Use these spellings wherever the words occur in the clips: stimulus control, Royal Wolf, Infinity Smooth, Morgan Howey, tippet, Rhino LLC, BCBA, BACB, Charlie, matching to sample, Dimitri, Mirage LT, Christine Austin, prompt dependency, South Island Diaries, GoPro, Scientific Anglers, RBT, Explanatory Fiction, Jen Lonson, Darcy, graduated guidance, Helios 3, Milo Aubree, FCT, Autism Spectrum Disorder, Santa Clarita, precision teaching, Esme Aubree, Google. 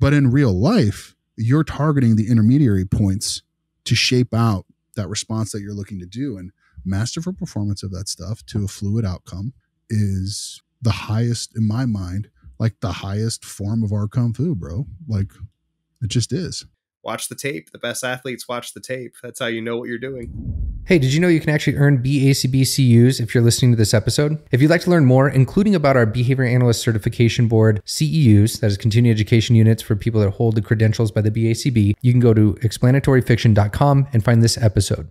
But in real life, you're targeting the intermediary points to shape out that response that you're looking to do. And masterful performance of that stuff to a fluid outcome is the highest, in my mind, like the highest form of our Kung Fu, bro. Like, it just is. Watch the tape. The best athletes watch the tape. That's how you know what you're doing. Hey, did you know you can actually earn BACB CUs if you're listening to this episode? If you'd like to learn more, including about our Behavior Analyst Certification Board CEUs, that is continuing education units for people that hold the credentials by the BACB, you can go to explanatorfiction.com and find this episode.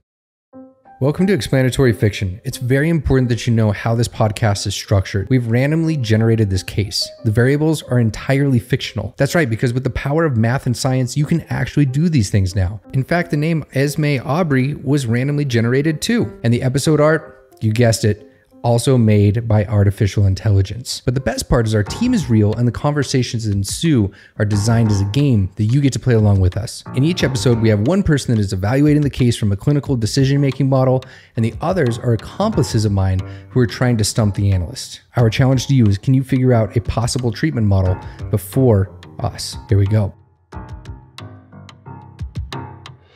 Welcome to Explanatory Fiction. It's very important that you know how this podcast is structured. We've randomly generated this case. The variables are entirely fictional. That's right, because with the power of math and science, you can actually do these things now. In fact, the name Esme Aubree was randomly generated too. And the episode art, you guessed it, also made by artificial intelligence. But the best part is our team is real and the conversations that ensue are designed as a game that you get to play along with us. In each episode, we have one person that is evaluating the case from a clinical decision-making model, and the others are accomplices of mine who are trying to stump the analyst. Our challenge to you is, can you figure out a possible treatment model before us? Here we go.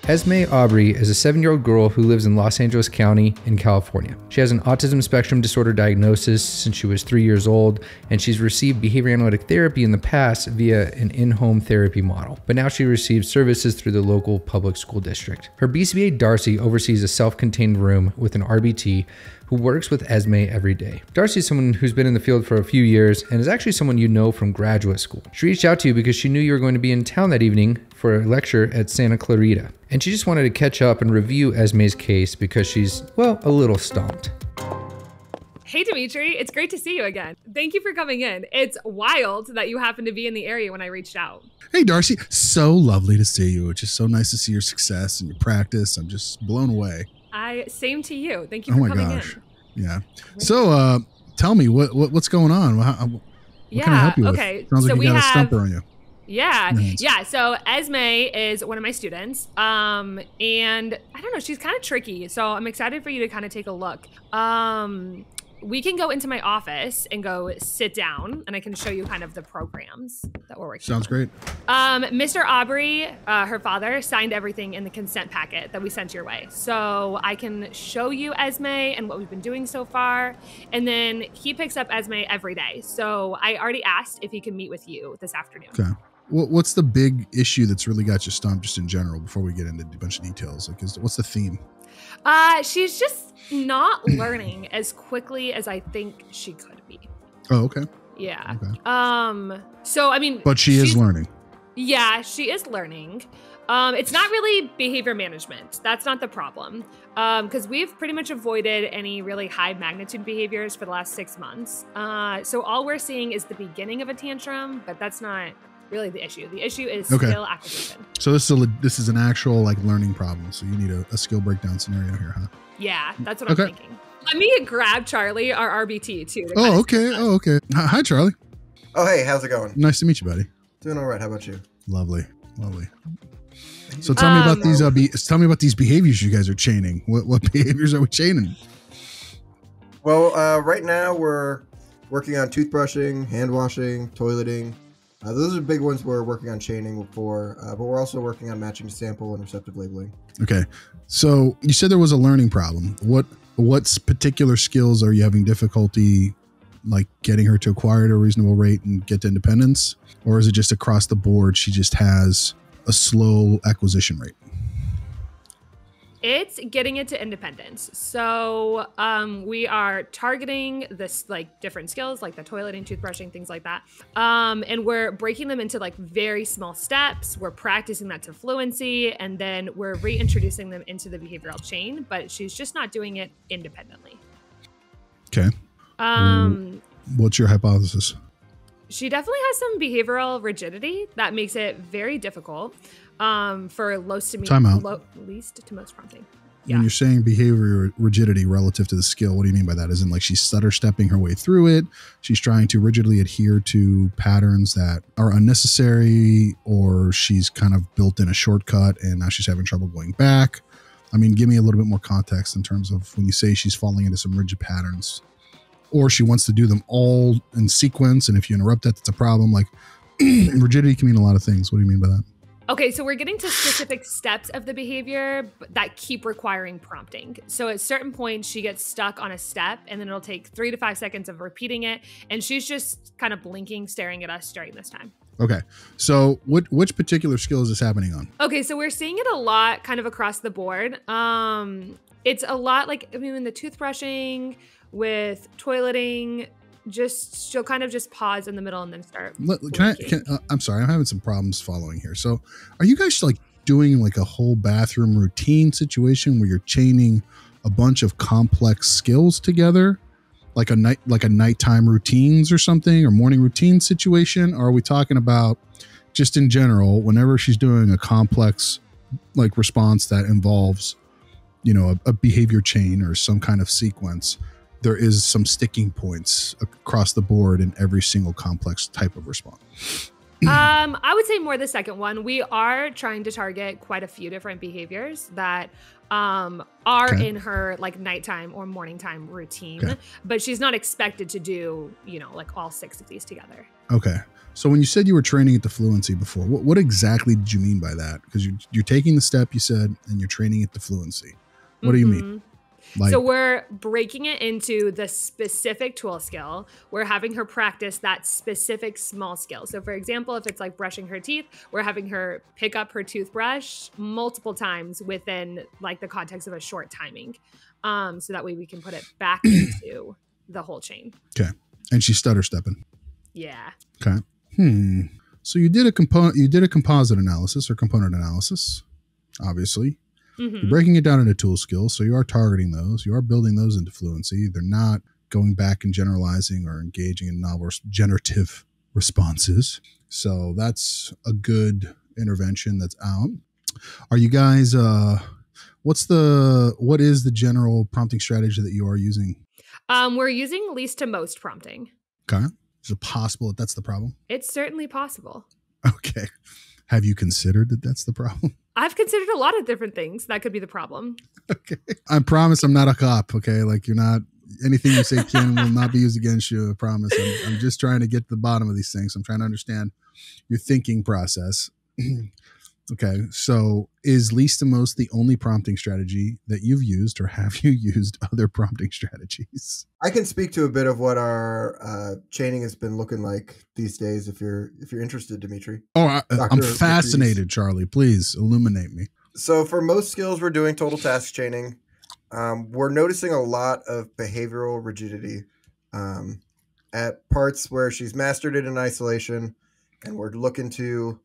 Esme Aubree is a 7-year-old girl who lives in Los Angeles County in California. She has an autism spectrum disorder diagnosis since she was 3 years old, and she's received behavior analytic therapy in the past via an in-home therapy model. But now she receives services through the local public school district. Her BCBA, Darcy, oversees a self-contained room with an RBT who works with Esme every day. Darcy is someone who's been in the field for a few years and is actually someone you know from graduate school. She reached out to you because she knew you were going to be in town that evening for a lecture at Santa Clarita. And she just wanted to catch up and review Esme's case because she's, well, a little stumped. Hey, Dimitri, it's great to see you again. Thank you for coming in. It's wild that you happened to be in the area when I reached out. Hey, Darcy, so lovely to see you. It's just so nice to see your success and your practice. I'm just blown away. Same to you. Thank you for coming in. Oh my gosh. Yeah. So tell me, what's going on? What can I help you with? Sounds like you got a stumper on you. Yeah. Nice. Yeah. So Esme is one of my students. And I don't know, she's kind of tricky. So I'm excited for you to kind of take a look. We can go into my office and go sit down and I can show you kind of the programs that we're working on. Sounds great. Mr. Aubree, her father, signed everything in the consent packet that we sent your way. So I can show you Esme and what we've been doing so far. And then he picks up Esme every day. So I already asked if he can meet with you this afternoon. Okay. What's the big issue that's really got you stumped just in general before we get into a bunch of details? Like, what's the theme? She's just not learning as quickly as I think she could be. Oh, okay. Yeah. Okay. So, I mean. But she is learning. Yeah, she is learning. It's not really behavior management. That's not the problem. Because we've pretty much avoided any really high magnitude behaviors for the last 6 months. So all we're seeing is the beginning of a tantrum, but that's not really the issue. The issue is skill acquisition. So this is an actual like learning problem. So you need a skill breakdown scenario here, huh? Yeah, that's what I'm thinking. Let me grab Charlie, our RBT too. Oh, okay. Oh, okay. Hi, Charlie. Oh, hey, how's it going? Nice to meet you, buddy. Doing all right. How about you? Lovely, lovely. So tell me about these. Tell me about these behaviors you guys are chaining. What behaviors are we chaining? Well, right now we're working on toothbrushing, hand washing, toileting. Those are big ones we're working on chaining for, but we're also working on matching sample and receptive labeling. Okay. So you said there was a learning problem. What particular skills are you having difficulty like getting her to acquire at a reasonable rate and get to independence? Or is it just across the board? She just has a slow acquisition rate. It's getting it to independence. So we are targeting this like different skills, like the toileting, toothbrushing, things like that. And we're breaking them into like very small steps. We're practicing that to fluency, and then we're reintroducing them into the behavioral chain, but she's just not doing it independently. Okay. What's your hypothesis? She definitely has some behavioral rigidity that makes it very difficult. For least to most prompting. Yeah. When you're saying behavior rigidity relative to the skill, what do you mean by that? Isn't like she's stutter stepping her way through it? She's trying to rigidly adhere to patterns that are unnecessary, or she's kind of built in a shortcut and now she's having trouble going back. I mean, give me a little bit more context in terms of when you say she's falling into some rigid patterns, or she wants to do them all in sequence. And if you interrupt that, that's a problem. Like Rigidity can mean a lot of things. What do you mean by that? Okay, so we're getting to specific steps of the behavior that keep requiring prompting. So at certain points, she gets stuck on a step, and then it'll take 3 to 5 seconds of repeating it. And she's just kind of blinking, staring at us during this time. Okay, so which particular skill is this happening on? Okay, so we're seeing it a lot kind of across the board. It's a lot like, I mean, in the toothbrushing, with toileting, just she'll kind of just pause in the middle and then start. I'm sorry, I'm having some problems following here. So are you guys like doing like a whole bathroom routine situation where you're chaining a bunch of complex skills together? Like a nighttime routines or something, or morning routine situation? Or are we talking about just in general, whenever she's doing a complex like response that involves, you know, a behavior chain or some kind of sequence, there is some sticking points across the board in every single complex type of response? I would say more the second one. We are trying to target quite a few different behaviors that are in her like nighttime or morning time routine, but she's not expected to do, you know, like all 6 of these together. Okay. So when you said you were training at the fluency before, what exactly did you mean by that? Because you're taking the step you said and you're training at the fluency. What do you mean? Like, so we're breaking it into the specific tool skill. We're having her practice that specific small skill. So for example, if it's like brushing her teeth, we're having her pick up her toothbrush multiple times within like the context of a short timing. So that way we can put it back into the whole chain. Okay. And she's stutter stepping. Yeah. Okay. So you did a composite analysis or component analysis, obviously. You're breaking it down into tool skills, so you are targeting those. You are building those into fluency. They're not going back and generalizing or engaging in novel generative responses. So that's a good intervention that's out. Are you guys, what is the general prompting strategy that you are using? We're using least to most prompting. Okay. Is it possible that that's the problem? It's certainly possible. Okay. Have you considered that that's the problem? I've considered a lot of different things that could be the problem. Okay. I promise I'm not a cop, okay? Like, you're not, anything you say, Kim, will not be used against you, I promise. I'm just trying to get to the bottom of these things. I'm trying to understand your thinking process. Okay, so is least to most the only prompting strategy that you've used, or have you used other prompting strategies? I can speak to a bit of what our chaining has been looking like these days, if you're interested, Dimitri. Oh, I'm fascinated, Charlie. Please illuminate me. So for most skills, we're doing total task chaining. We're noticing a lot of behavioral rigidity at parts where she's mastered it in isolation, and we're looking to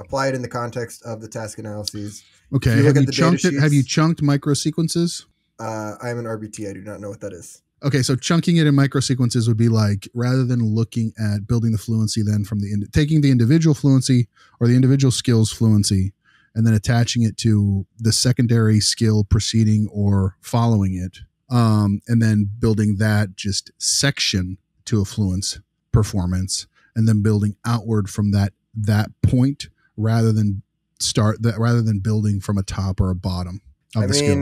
apply it in the context of the task analyses. Okay. Have you chunked micro sequences? I'm an RBT. I do not know what that is. Okay. So chunking it in micro sequences would be like, rather than looking at building the fluency, then from the taking the individual fluency or the individual skills fluency, and then attaching it to the secondary skill preceding or following it. And then building that just section to a fluence performance, and then building outward from that point, rather than building from a top or a bottom of the skill. I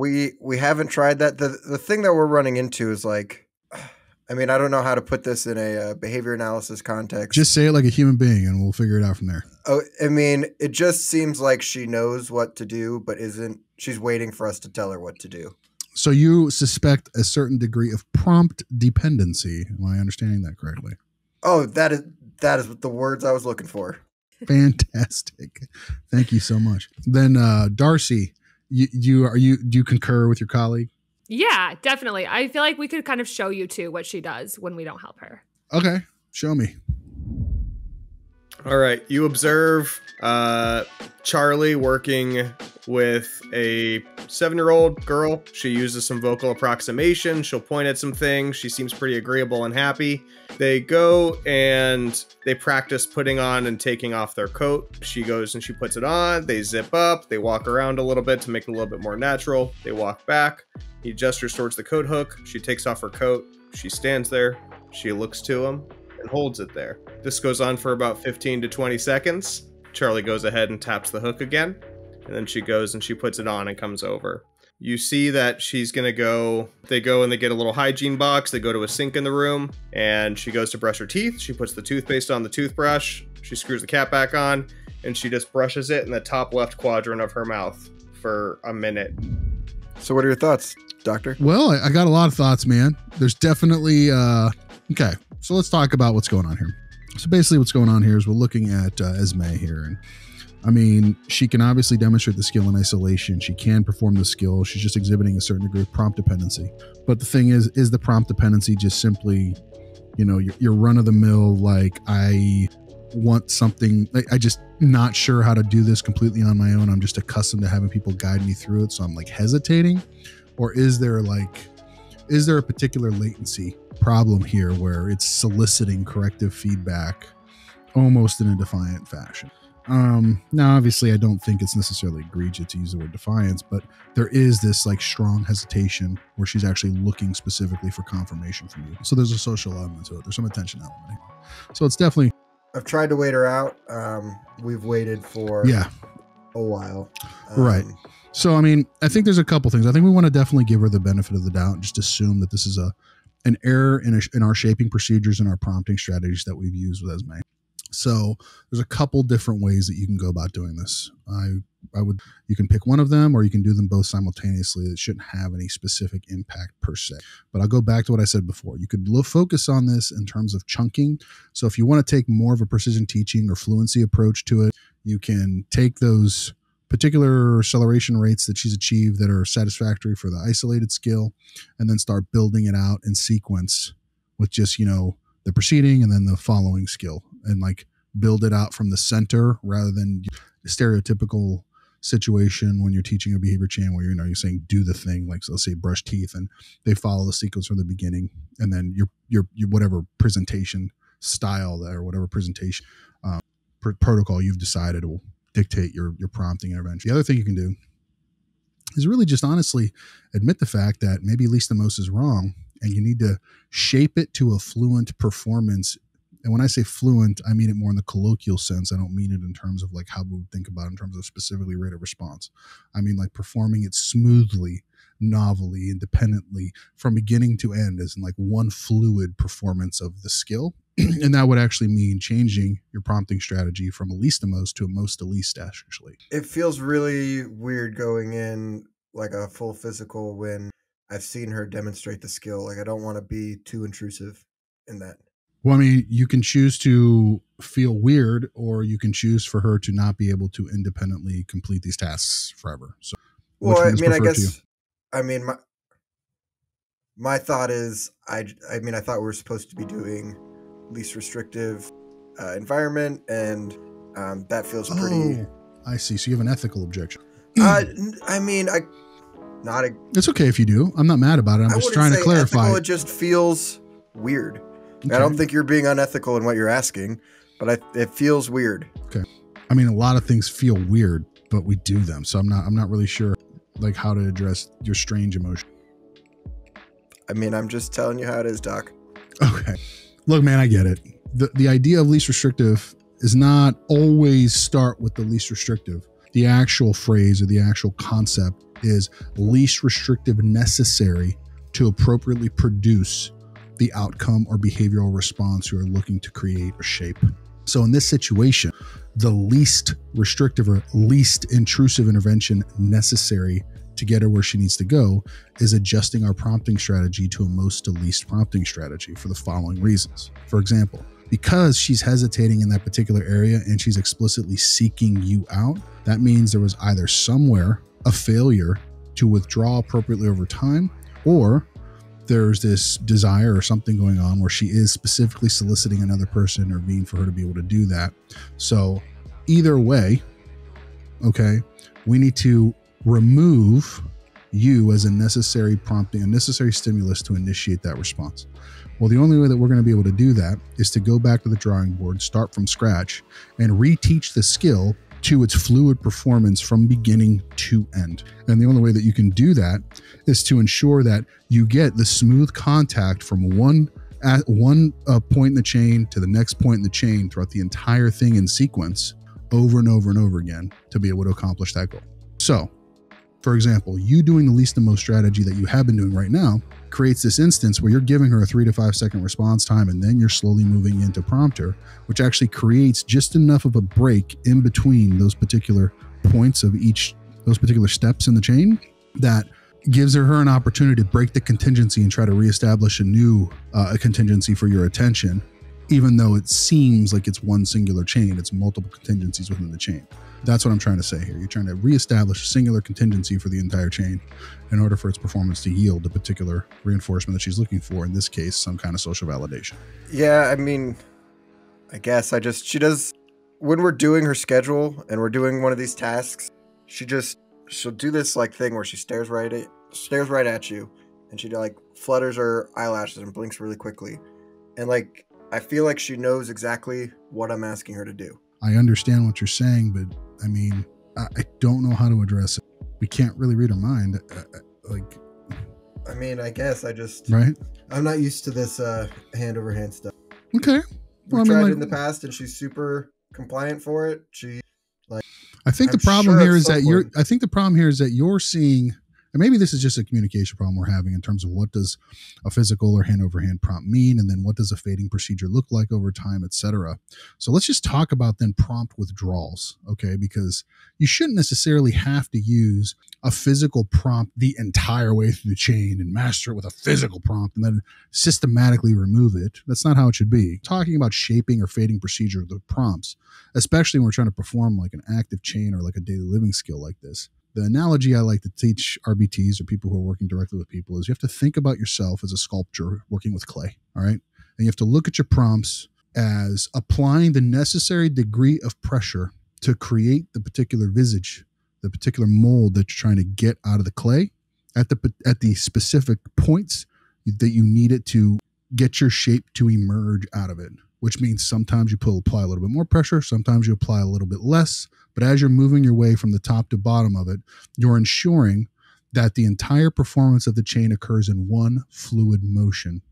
mean, we haven't tried that. The thing that we're running into is like, I mean, I don't know how to put this in a behavior analysis context. Just say it like a human being and we'll figure it out from there. Oh, I mean, it just seems like she knows what to do, but she's waiting for us to tell her what to do. So you suspect a certain degree of prompt dependency. Am I understanding that correctly? Oh, that is the words I was looking for. Fantastic. Thank you so much. Then Darcy, do you concur with your colleague? Yeah, definitely. I feel like we could kind of show you too what she does when we don't help her. Okay, show me. All right, you observe Charlie working with a 7-year-old girl. She uses some vocal approximation. She'll point at some things. She seems pretty agreeable and happy. They go and they practice putting on and taking off their coat. She goes and she puts it on. They zip up. They walk around a little bit to make it a little bit more natural. They walk back. He gestures towards the coat hook. She takes off her coat. She stands there. She looks to him and holds it there. This goes on for about 15 to 20 seconds. Charlie goes ahead and taps the hook again. And then she goes and she puts it on and comes over. You see that she's gonna go, they go and they get a little hygiene box, they go to a sink in the room, and she goes to brush her teeth. She puts the toothpaste on the toothbrush, she screws the cap back on, and she just brushes it in the top left quadrant of her mouth for a minute. So what are your thoughts, Doctor? Well, I got a lot of thoughts, man. There's definitely, okay, so let's talk about what's going on here. So basically what's going on here is we're looking at Esme here, and I mean, she can obviously demonstrate the skill in isolation. She can perform the skill. She's just exhibiting a certain degree of prompt dependency. But the thing is the prompt dependency just simply, you know, your run of the mill, like I want something, I just not sure how to do this completely on my own. I'm just accustomed to having people guide me through it. So I'm like hesitating, or is there a particular latency problem here where it's soliciting corrective feedback almost in a defiant fashion? Now, obviously, I don't think it's necessarily egregious to use the word defiance, but there is this like strong hesitation where she's actually looking specifically for confirmation from you. So there's a social element to it. There's some attention element. So it's definitely. I've tried to wait her out. We've waited for a while. Right. So, I mean, I think there's a couple things. I think we want to definitely give her the benefit of the doubt and just assume that this is an error in our shaping procedures and our prompting strategies that we've used with Esme. So there's a couple different ways that you can go about doing this. You can pick one of them, or you can do them both simultaneously. It shouldn't have any specific impact per se, but I'll go back to what I said before. You could focus on this in terms of chunking. So if you want to take more of a precision teaching or fluency approach to it, you can take those particular acceleration rates that she's achieved that are satisfactory for the isolated skill, and then start building it out in sequence with just, you know, the preceding and then the following skill, and like build it out from the center rather than the stereotypical situation when you're teaching a behavior chain where, you know, you're saying do the thing, like, so let's say brush teeth, and they follow the sequence from the beginning, and then your whatever presentation style that, or whatever presentation protocol you've decided will dictate your prompting intervention. The other thing you can do is really just honestly admit the fact that maybe least the most is wrong, and you need to shape it to a fluent performance. And when I say fluent, I mean it more in the colloquial sense. I don't mean it in terms of like how we would think about it in terms of specifically rate of response. I mean like performing it smoothly, novelly, independently from beginning to end, as in like one fluid performance of the skill. And that would actually mean changing your prompting strategy from a least to most to a most to least, actually. It feels really weird going in like a full physical when I've seen her demonstrate the skill. Like I don't want to be too intrusive in that. Well, I mean, you can choose to feel weird, or you can choose for her to not be able to independently complete these tasks forever. So, well, I mean, I guess, I mean, my thought is, I mean, I thought we were supposed to be doing least restrictive environment, and that feels pretty. I see. So you have an ethical objection. I mean, it's okay if you do. I'm not mad about it. I'm just trying to clarify. Ethical, it just feels weird. Okay. I don't think you're being unethical in what you're asking, but it feels weird. Okay. I mean, a lot of things feel weird, but we do them. So I'm not really sure like how to address your strange emotion. I mean, I'm just telling you how it is, Doc. Okay. Look, man, I get it. The idea of least restrictive is not always start with the least restrictive. The actual phrase or the actual concept is least restrictive necessary to appropriately produce the outcome or behavioral response you are looking to create or shape. So in this situation, the least restrictive or least intrusive intervention necessary to get her where she needs to go is adjusting our prompting strategy to a most to least prompting strategy for the following reasons. For example, because she's hesitating in that particular area and she's explicitly seeking you out, that means there was either somewhere a failure to withdraw appropriately over time, or there's this desire or something going on where she is specifically soliciting another person to intervene for her to be able to do that. So either way, okay, we need to remove you as a necessary prompting, a necessary stimulus to initiate that response. Well, the only way that we're going to be able to do that is to go back to the drawing board, start from scratch, and reteach the skill to its fluid performance from beginning to end. And the only way that you can do that is to ensure that you get the smooth contact from one point in the chain to the next point in the chain throughout the entire thing in sequence over and over and over again to be able to accomplish that goal. So For example, you doing the least and most strategy that you have been doing right now creates this instance where you're giving her a 3 to 5 second response time, and then you're slowly moving into prompt her, which actually creates just enough of a break in between those particular points of each, those particular steps in the chain, that gives her an opportunity to break the contingency and try to reestablish a new contingency for your attention. Even though it seems like it's one singular chain, it's multiple contingencies within the chain. That's what I'm trying to say here. You're trying to reestablish a singular contingency for the entire chain in order for its performance to yield a particular reinforcement that she's looking for, in this case, some kind of social validation. Yeah, I mean, I guess I just, she does, when we're doing her schedule and we're doing one of these tasks, she just, she'll do this like thing where she stares right at you, and she like flutters her eyelashes and blinks really quickly. And like, I feel like she knows exactly what I'm asking her to do. I understand what you're saying, but I mean, I don't know how to address it. We can't really read her mind. Like, I mean, I guess I just, right? I'm not used to this hand over hand stuff. Okay. Well, I mean, like, in the past, and she's super compliant for it. She like, I think I think the problem here is that you're seeing, and maybe this is just a communication problem we're having in terms of what does a physical or hand-over-hand prompt mean, and then what does a fading procedure look like over time, etc. So let's just talk about then prompt withdrawals, okay? Because you shouldn't necessarily have to use a physical prompt the entire way through the chain and master it with a physical prompt and then systematically remove it. That's not how it should be. Talking about shaping or fading procedure of the prompts, especially when we're trying to perform like an active chain or like a daily living skill like this. The analogy I like to teach RBTs, or people who are working directly with people, is you have to think about yourself as a sculptor working with clay, all right? And you have to look at your prompts as applying the necessary degree of pressure to create the particular visage, the particular mold that you're trying to get out of the clay at the specific points that you need it to get your shape to emerge out of it, which means sometimes you apply a little bit more pressure, sometimes you apply a little bit less. But as you're moving your way from the top to bottom of it, you're ensuring that the entire performance of the chain occurs in one fluid motion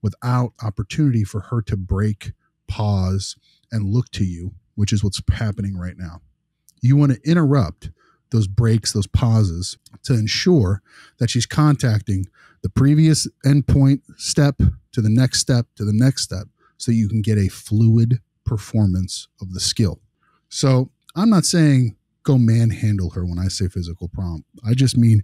without opportunity for her to break, pause, and look to you, which is what's happening right now. You want to interrupt those breaks, those pauses, to ensure that she's contacting the previous endpoint step to the next step to the next step, so you can get a fluid performance of the skill. So I'm not saying go manhandle her when I say physical prompt. I just mean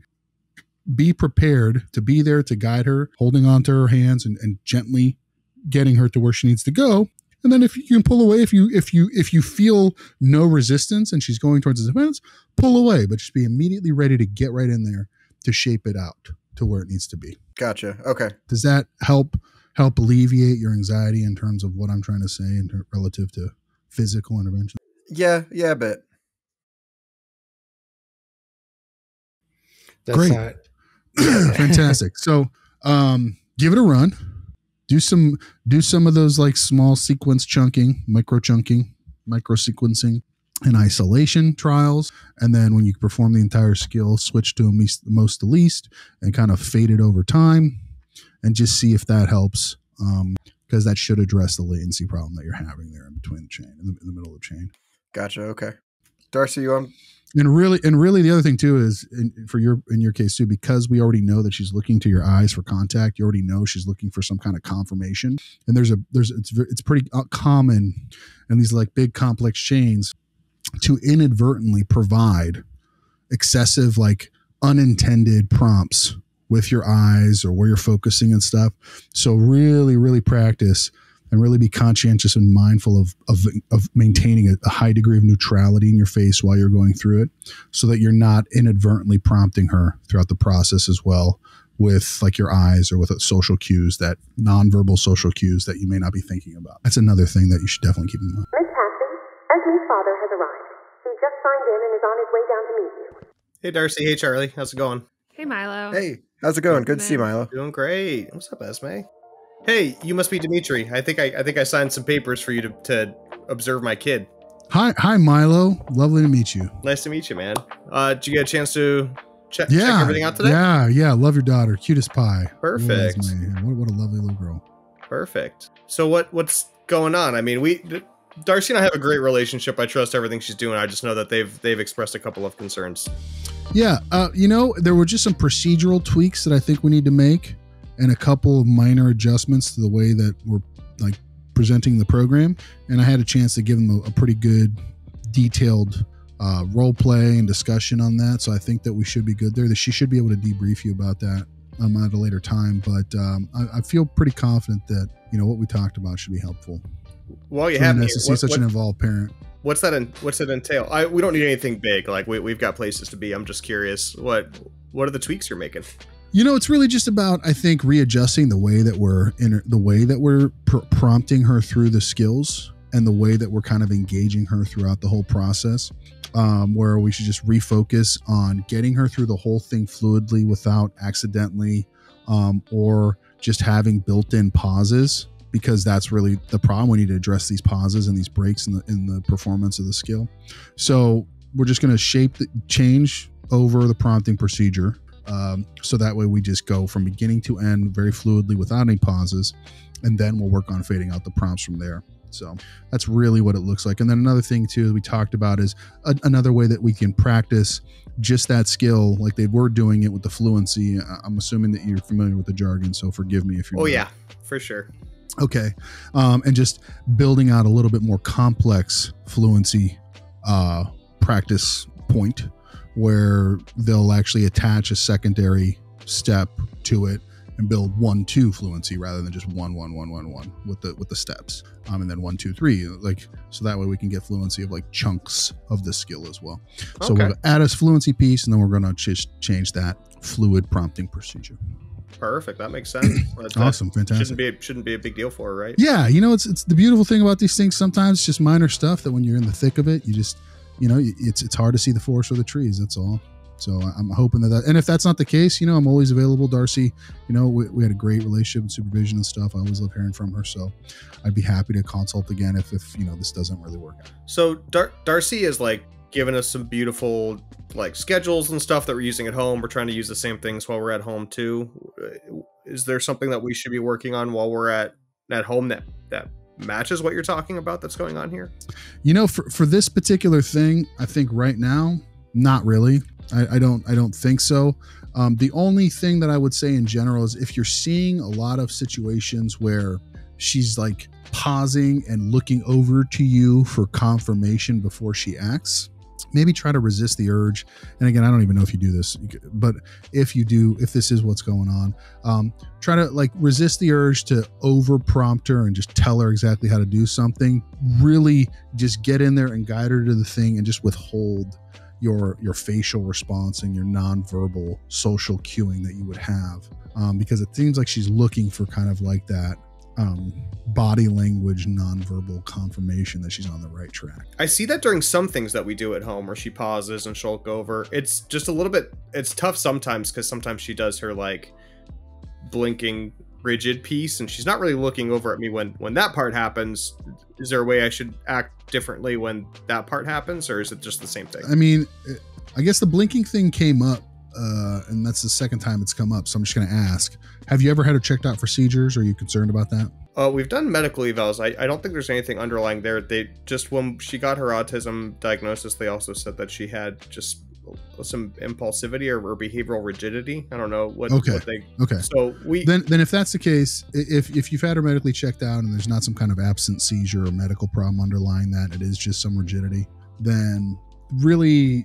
be prepared to be there to guide her, holding onto her hands and gently getting her to where she needs to go. And then if you can pull away, if you feel no resistance and she's going towards the defense, pull away, but just be immediately ready to get right in there to shape it out to where it needs to be. Gotcha. Okay. Does that help alleviate your anxiety in terms of what I'm trying to say in relative to physical intervention? Yeah, a bit. Great. Fantastic. So, give it a run. Do some of those like small sequence chunking, micro sequencing and isolation trials. And then when you perform the entire skill, switch to most to least and kind of fade it over time and just see if that helps. Because that should address the latency problem that you're having there in between the chain, in the middle of the chain. Gotcha. Okay, Darcy, you on? And really, the other thing too is in your case too, because we already know that she's looking to your eyes for contact. You already know she's looking for some kind of confirmation. And it's pretty common in these like big complex chains to inadvertently provide excessive like unintended prompts with your eyes or where you're focusing and stuff. So really, really practice and really be conscientious and mindful of maintaining a high degree of neutrality in your face while you're going through it, so that you're not inadvertently prompting her throughout the process as well with like your eyes or with social cues, that nonverbal social cues that you may not be thinking about. That's another thing that you should definitely keep in mind. Miss Patsy, Esme's father has arrived. He just signed in and is on his way down to meet you. Hey, Darcy. Hey, Charlie. How's it going? Hey, Milo. Hey. How's it going? Good to see you, Milo. Doing great. What's up, Esme? Hey, you must be Dimitri. I think I signed some papers for you to observe my kid. Hi, Milo. Lovely to meet you. Nice to meet you, man. Did you get a chance to check everything out today? Yeah. Love your daughter. Cutest pie. Perfect. What a lovely little girl. Perfect. So what's going on? I mean, Darcy and I have a great relationship. I trust everything she's doing. I just know that they've expressed a couple of concerns. Yeah, there were just some procedural tweaks that I think we need to make, and a couple of minor adjustments to the way that we're like presenting the program. And I had a chance to give them a pretty good, detailed role play and discussion on that. So I think that we should be good there. That she should be able to debrief you about that at a later time. But I feel pretty confident that what we talked about should be helpful. Well, you have me. Such an involved parent. What's that entail? We don't need anything big. Like we've got places to be. I'm just curious. What are the tweaks you're making? It's really just about, I think, readjusting the way that we're prompting her through the skills and the way that we're kind of engaging her throughout the whole process. Where we should just refocus on getting her through the whole thing fluidly without accidentally or just having built-in pauses, because that's really the problem. We need to address these pauses and these breaks in the performance of the skill. So we're just going to change over the prompting procedure. So that way we just go from beginning to end very fluidly without any pauses, and then we'll work on fading out the prompts from there. So that's really what it looks like. And then another thing too, we talked about is another way that we can practice just that skill. Like they were doing it with the fluency. I'm assuming that you're familiar with the jargon, so forgive me if you're not. Yeah, for sure. Okay. And just building out a little bit more complex fluency practice point where they'll actually attach a secondary step to it and build 1-2 fluency rather than just 1-1-1-1-1 with the steps. And then 1-2-3, so that way we can get fluency of like chunks of the skill as well. Okay. So we'll add a fluency piece, and then we're going to change that fluid prompting procedure. Perfect. That makes sense. Awesome. Fantastic. Shouldn't be a big deal for her, right? Yeah. It's the beautiful thing about these things. Sometimes just minor stuff that when you're in the thick of it, you just, it's hard to see the forest for the trees. That's all. So I'm hoping that, and if that's not the case, I'm always available, Darcy. We had a great relationship and supervision and stuff. I always love hearing from her. So I'd be happy to consult again if this doesn't really work out. So Darcy is giving us some beautiful schedules and stuff that we're using at home. We're trying to use the same things while we're at home too. Is there something that we should be working on while we're at home that matches what you're talking about that's going on here? For this particular thing, I think right now, not really. I don't think so. The only thing that I would say in general is if you're seeing a lot of situations where she's pausing and looking over to you for confirmation before she acts, maybe try to resist the urge. And again, I don't even know if you do this, but if you do, if this is what's going on, try to resist the urge to over prompt her and just tell her exactly how to do something. Really just get in there and guide her to the thing and just withhold your facial response and your nonverbal social cueing that you would have. Because it seems like she's looking for kind of that body language, nonverbal confirmation that she's on the right track. I see that during some things that we do at home where she pauses and she'll go over. It's just a little bit, it's tough sometimes because sometimes she does her blinking rigid piece and she's not really looking over at me when that part happens. Is there a way I should act differently when that part happens, or is it just the same thing? I mean, I guess the blinking thing came up and that's the second time it's come up. So I'm just going to ask, have you ever had her checked out for seizures? Are you concerned about that? We've done medical evals. I don't think there's anything underlying there. They just, when she got her autism diagnosis, they also said that she had just some impulsivity or behavioral rigidity. I don't know what. Okay. Okay. So then if that's the case, if you've had her medically checked out and there's not some kind of absent seizure or medical problem underlying that, it is just some rigidity, then really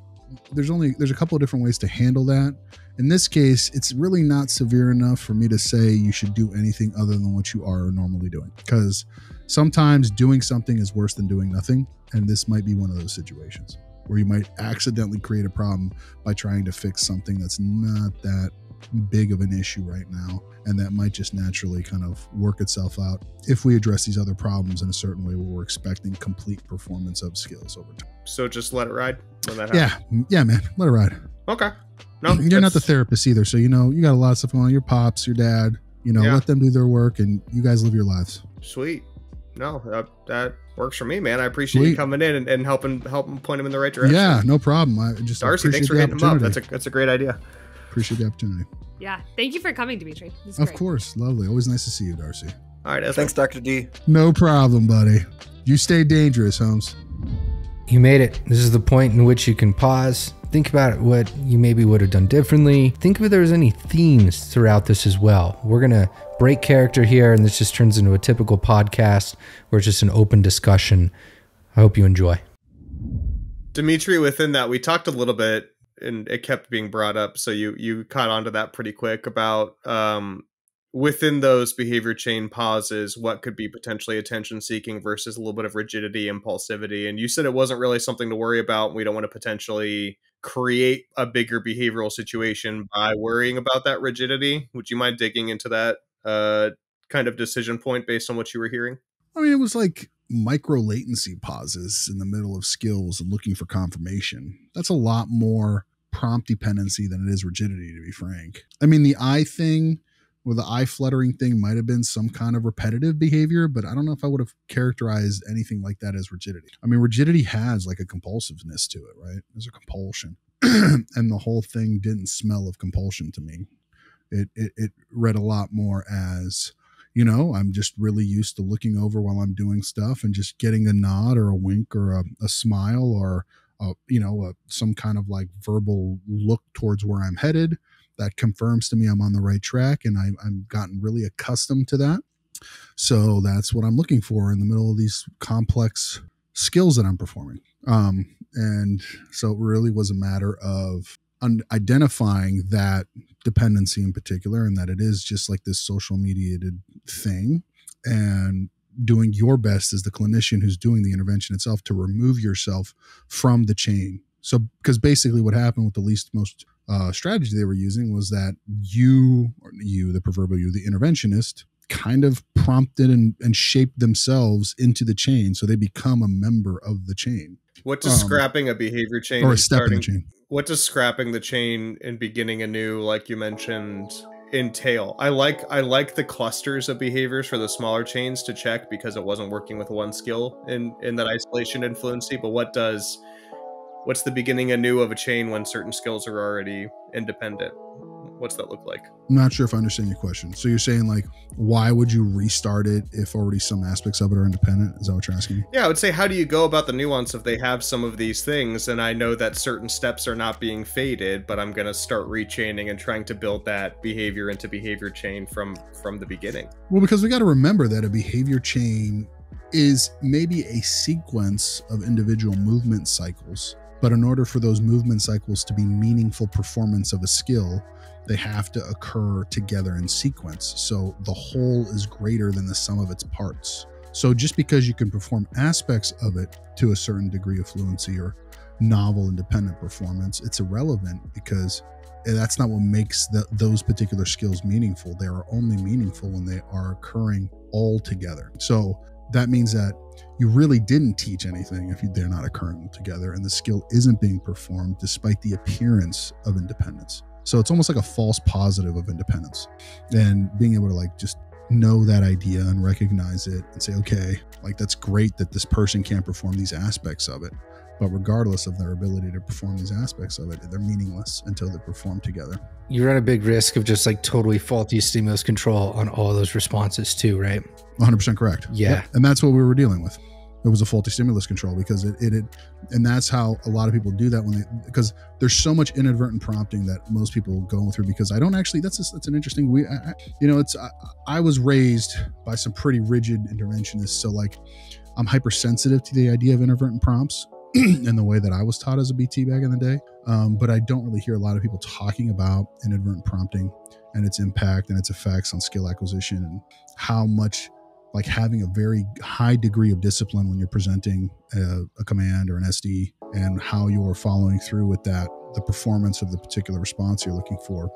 there's a couple of different ways to handle that. In this case, it's really not severe enough for me to say you should do anything other than what you are normally doing, because sometimes doing something is worse than doing nothing. And this might be one of those situations where you might accidentally create a problem by trying to fix something that's not that big of an issue right now. And that might just naturally kind of work itself out if we address these other problems in a certain way where we're expecting complete performance of skills over time. So just let it ride when that happens. Yeah, man. Let it ride. Okay. No, you're not the therapist either. So, you got a lot of stuff going on. Your pops, your dad, yeah. Let them do their work and you guys live your lives. Sweet. No, that works for me, man. I appreciate you coming in and helping point them in the right direction. Yeah, no problem. Darcy, thanks for hitting him up. That's a great idea. Appreciate the opportunity. Yeah. Thank you for coming, Dimitri. Of course. Lovely. Always nice to see you, Darcy. All right. Thanks, Dr. D. No problem, buddy. You stay dangerous, Holmes. You made it. This is the point in which you can pause, Think about what you maybe would have done differently. Think if there was any themes throughout this as well. We're going to break character here, and this just turns into a typical podcast where it's just an open discussion. I hope you enjoy. Dimitri, within that, we talked a little bit, and it kept being brought up, so you caught onto that pretty quick about within those behavior chain pauses, what could be potentially attention seeking versus a little bit of rigidity, impulsivity. And you said it wasn't really something to worry about. We don't want to potentially create a bigger behavioral situation by worrying about that rigidity. Would you mind digging into that kind of decision point based on what you were hearing? I mean, it was like micro latency pauses in the middle of skills and looking for confirmation. That's a lot more prompt dependency than it is rigidity, to be frank. I mean, the eye thing, well, the eye fluttering thing might have been some kind of repetitive behavior, but I don't know if I would have characterized anything like that as rigidity. I mean, rigidity has like a compulsiveness to it, right? There's a compulsion. And the whole thing didn't smell of compulsion to me. It read a lot more as, you know, I'm just really used to looking over while I'm doing stuff and just getting a nod or a wink or a smile or, you know, some kind of like verbal look towards where I'm headed. That confirms to me I'm on the right track, and I've gotten really accustomed to that. So that's what I'm looking for in the middle of these complex skills that I'm performing. And so it really was a matter of identifying that dependency in particular, and that it is just like this social mediated thing, and doing your best as the clinician who's doing the intervention itself to remove yourself from the chain. So, because basically what happened with the least most strategy they were using was that the proverbial you, the interventionist, kind of prompted and shaped themselves into the chain. So they become a member of the chain. What does scrapping a behavior chain or a step in the chain? What does scrapping the chain and beginning anew, like you mentioned, entail? I like the clusters of behaviors for the smaller chains to check, because it wasn't working with one skill in that isolation and fluency. But what does what's the beginning anew of a chain when certain skills are already independent? What's that look like? I'm not sure if I understand your question. So you're saying, like, why would you restart it if already some aspects of it are independent? Is that what you're asking? Yeah, I would say, how do you go about the nuance if they have some of these things? And I know that certain steps are not being faded, but I'm going to start rechaining and trying to build that behavior into behavior chain from the beginning. Well, because we got to remember that a behavior chain is maybe a sequence of individual movement cycles. But in order for those movement cycles to be meaningful performance of a skill, they have to occur together in sequence. So the whole is greater than the sum of its parts. So just because you can perform aspects of it to a certain degree of fluency or novel independent performance, it's irrelevant, because that's not what makes those particular skills meaningful. They are only meaningful when they are occurring all together. So that means that you really didn't teach anything if they're not occurring together and the skill isn't being performed despite the appearance of independence. So it's almost like a false positive of independence, and being able to like just know that idea and recognize it and say, okay, like that's great that this person can't perform these aspects of it, but regardless of their ability to perform these aspects of it, they're meaningless until they're performed together. You run a big risk of just like totally faulty stimulus control on all those responses too, right? 100% correct. Yeah. Yep. And that's what we were dealing with. It was a faulty stimulus control, because and that's how a lot of people do that because there's so much inadvertent prompting that most people go through, because I don't actually, that's an interesting, I was raised by some pretty rigid interventionists. So like I'm hypersensitive to the idea of inadvertent prompts and the way that I was taught as a BT back in the day. But I don't really hear a lot of people talking about inadvertent prompting and its impact and its effects on skill acquisition, and how much like having a very high degree of discipline when you're presenting a command or an SD, and how you're following through with that, the performance of the particular response you're looking for,